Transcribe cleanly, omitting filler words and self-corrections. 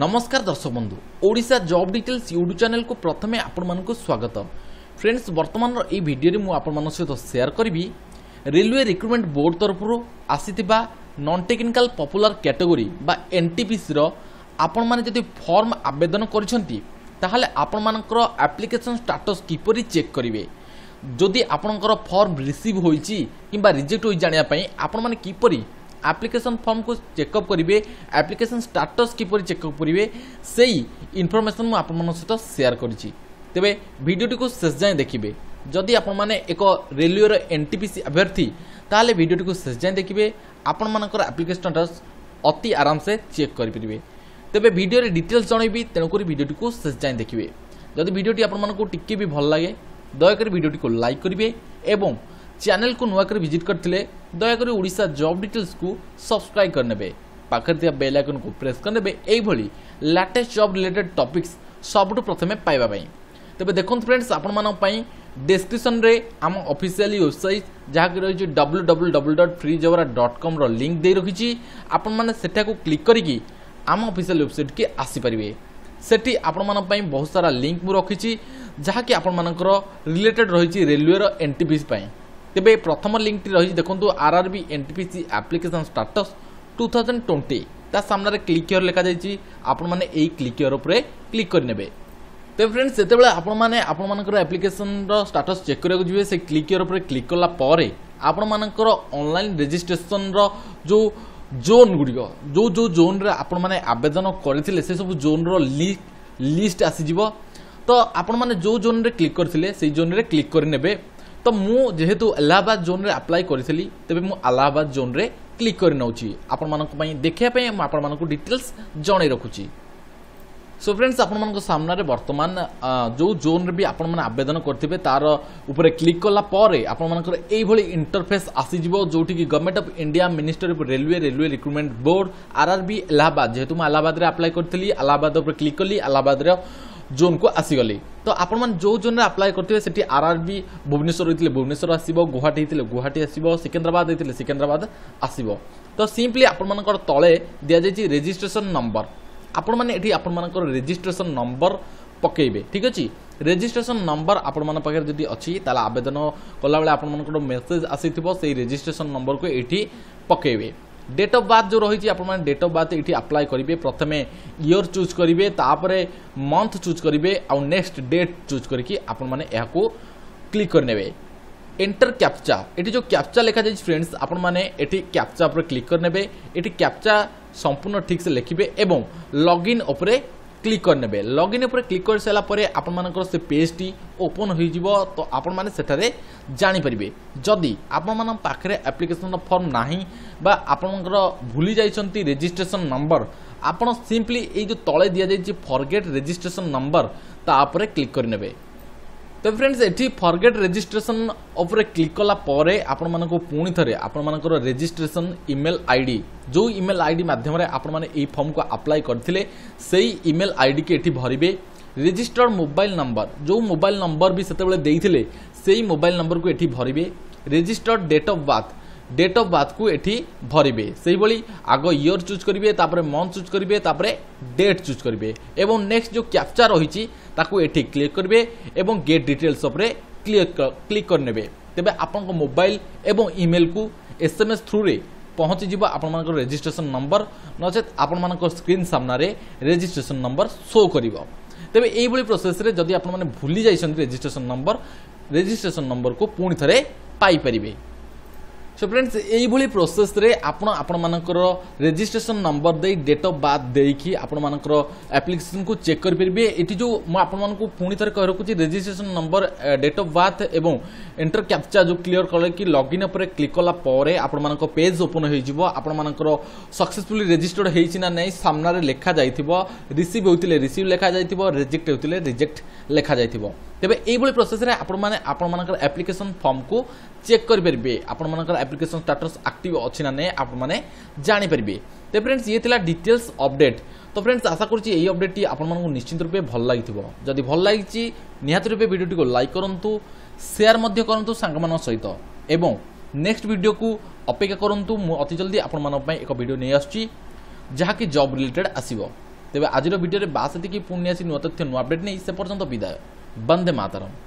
नमस्कार दर्शक बंधु Odisha job details YouTube channel को प्रथम आपको स्वागत। फ्रेंड्स वर्तमान ये भिडियो मुझे सहित शेयर करी रेलवे रिक्रुटमेंट बोर्ड तरफ आसीथिबा नॉन टेक्निकल पॉपुलर कैटेगरी बा एनटीपीसी रो आपण माने जदि फॉर्म आवेदन करिसेंती ताहाले आपण मानकर एप्लिकेशन स्टेटस किपरि चेक करिवे, जदि आपणकर फॉर्म रिसीव होईची किबा रिजेक्ट होई जानिया पई आपण माने किपरि एप्लिकेशन फॉर्म को चेकअप करेंगे, एप्लिकेशन स्टेटस किपरि चेकअप करेंगे से ही इनफॉरमेशन मुझे आपमन सहित शेयर करी। तेबे वीडियो को शेष जाए देखिए, जदि आपण माने एक रेलवे एनटीपीसी अभ्यर्थी ताले वीडियो को शेष जाए देखिए, आपण मानकर एप्लिकेशन स्टेटस अति आराम से चेक करेंगे। तेबे वीडियो रे डिटेल्स जनइबी, तेणुक वीडियो को शेष जाए देखिए। जदि वीडियो आपण मानकु टिके भी भल लगे दयाकर वीडियो को लाइक करेंगे एवं चैनल को नुआ कर विजिट करते दयाकोरी ओडिशा जॉब डिटेल्स को सब्सक्राइब करने पाखे बेल आइकन को प्रेस करने लेटेस्ट जॉब रिलेटेड टॉपिक्स सबुठ प्रथम पाइबापी। तेज देखो फ्रेंड्स आपण डिस्क्रिप्शन रे आम ऑफिशियल वेबसाइट जहाँकि रही www.freejobra.com लिंक दे रखी, आपटा को क्लिक करके आम ऑफिशियल वेबसाइट की आसीपारे। सेठी आपई बहुत सारा लिंक मु रखी जहाँकि आपर रिलेटेड रही रेलवे एनटीपीसी। तेबे प्रथम लिंक टी रही देखो आरआरबी एनटीपीसी एप्लिकेशन स्टेटस 2020 ता सामने क्लिक हियर लिखा जाइए, आपण माने एई क्लिक हियर उपरे क्लिक कर नेबे। तो फ्रेंड्स सेते बेला आपण माने आपण मानकर एप्लिकेशन रो स्टेटस चेक करय जेबे से क्लिक हियर उपरे क्लिक करला पारे आपण मानकर ऑनलाइन रजिस्ट्रेशन रो जो जोन गुडियो जो जोन रे आपण माने आवेदन करथिले से सब जोन रो लिस्ट आसी जिवो। तो आपण माने जो जोन रे क्लिक करथिले से जोन रे क्लिक कर नेबे। तो मु जेहेतु इलाहाबाद जोन रे अप्लाई करी तेबे मु इलाहाबाद जोन रे क्लिक कर नौची आपण मानक पई देखिया पई आपण मानक डिटेल्स जणे रखुची। सो फ्रेंड्स आपण मानक सामना रे वर्तमान जो जोन रे भी आपण माने आवेदन करथिबे तार ऊपर क्लिक करला पारे आपण मानकर एई भली इंटरफेस आसी जिवो, जोठी कि government of India ministry of railway recruitment board RRB Allahabad. जेहेतु मु इलाहाबाद रे अप्लाई करथिली इलाहाबाद ऊपर क्लिक करली इलाहाबाद रे जोन को आसीगले। तो आपण मन जो जोन रे अप्लाई करथिबे सेठी आरआरबी भुवनेश्वर होइतिले भुवनेश्वर आसीबो, गुवाहाटी होइतिले गुवाहाटी आसीबो, सिकंदराबाद होइतिले सिकंदराबाद आसीबो। तो सिंपली आपण मानकर तळे दिया जायछि रजिस्ट्रेशन नंबर, आपण माने एठी आपण मानकर रजिस्ट्रेशन नंबर पकेइबे। ठीक अछि, रजिस्ट्रेशन नंबर आपण मान पाखे जदि अछि ताला आवेदन कला बेला आपण मानकर मेसेज आसीथिबो सेही रजिस्ट्रेशन नंबर को एठी पकेइबे। डेट ऑफ बर्थ जो रही आप डेट ऑफ बर्थ ये अप्लाई करेंगे, प्रथम ईयर चूज करेंगे, तापरे मंथ चूज करेंगे और नेक्स्ट डेट चूज करके आपको क्लिक करने एंटर कैप्चा। ये जो कैप्चा लिखा जाए फ्रेंड्स आपण माने एठी कैप्चा पर क्लिक करने, ये कैप्चा संपूर्ण ठीक से लिखे एवं लॉगिन उपरे क्लिक करने। लॉगिन उपरे क्लिक कर सारापर आपर से पेज टी ओपन हो, तो आपण माने सेठारे जानिपारे। जदि आपण पाखे एप्लिकेशन फॉर्म नाही बा आपण भूली जाइछंती रजिस्ट्रेशन नंबर, आपण सिंपली ए जो तळे दिया जाइछ फॉरगेट रजिस्ट्रेशन नंबर ता उपरे क्लिक करने। तो फ्रेंड्स एठी फॉरगेट रजिस्ट्रेशन उपरे क्लिक कला परे आपण मानको पुणी थरे आपण मानकर रजिस्ट्रेशन ईमेल आईडी जो ईमेल आईडी माध्यम रे आपण माने ए फॉर्म को अप्लाई करथिले सेही ईमेल आईडी के एठी भरिबे। रजिस्टर्ड मोबाइल नंबर जो मोबाइल नंबर भी सेते बेले देइथिले सेही मोबाइल नंबर को एठी भरिबे। रजिस्टर्ड डेट ऑफ बर्थ को एठी भरिबे, सेही भली आगो ईयर चूज करिवे, तापरे मंथ चूज करिवे, तापरे डेट चूज करिवे एवं नेक्स्ट जो कैप्चा रहिछि ताकू एठी क्लिक करिवे एवं गेट डिटेल्स उपरे क्लिक कर नेबे। तेबे आपनको मोबाइल एवं ईमेल को एसएमएस थ्रू रे पहुँची जिवो आपण मानकर रजिस्ट्रेशन नंबर, नचेत आपण मानकर स्क्रीन सामना रे रजिस्ट्रेशन नंबर शो करिवो। तेबे एई भली प्रोसेस रे जदि आपण माने भूली जाइछन्ते रजिस्ट्रेशन नंबर को पुणी थरे पाई परिबे। सो फ्रेंड्स यही प्रोसेस रे आपण आपमनकर रजिस्ट्रेशन नंबर दे डेट ऑफ बर्थ देकी आपमनकर एप्लिकेशन को चेक कर परबे। एठी जो म आपमनकु पुणी थरे कह रखुची registration number date of birth एवं एंटर कैप्चा जो क्लियर करले कि लॉगिन ऊपर क्लिक करला पारे आपमनकर पेज ओपन होई जिवो। आपमनकर सक्सेसफुली रजिस्टर्ड हेइछि ना नै सामना रे लेखा जाइथिबो, रिसीव होइतिले रिसीव लेखा जाइथिबो, रिजेक्ट होइतिले रिजेक्ट लेखा जाइथिबो। तेबे एही प्रोसेस रे आपमनकर एप्लिकेशन फॉर्म को चेक कर परबे, आपमनकर एप्लिकेशन स्टेटस एक्टिव अच्छी ना नहीं आपने जानी परिबे। तो फ्रेंड्स ये थिला डिटेल्स अपडेट। तो फ्रेंड्स आशा करुच्ची यही अपडेट आपण मानकु निश्चित रूपे भल लागिथिबो। जदि भल लागिछि निहात रूपे वीडियो टी को लाइक करंतु, शेयर मध्य करंतु सांग मान सहित एवं नेक्स्ट वीडियो को अपेक्षा करंतु। मु अति जल्दी आपण मान पय एक वीडियो नै आछि जहा कि जॉब रिलेटेड आसीबो। तेज आज भिडियो बासठी की पुण्य आसी नुआ तथ्य नुआ अपडेट नहीं से पर्यंत विदाय। वंदे मातरम।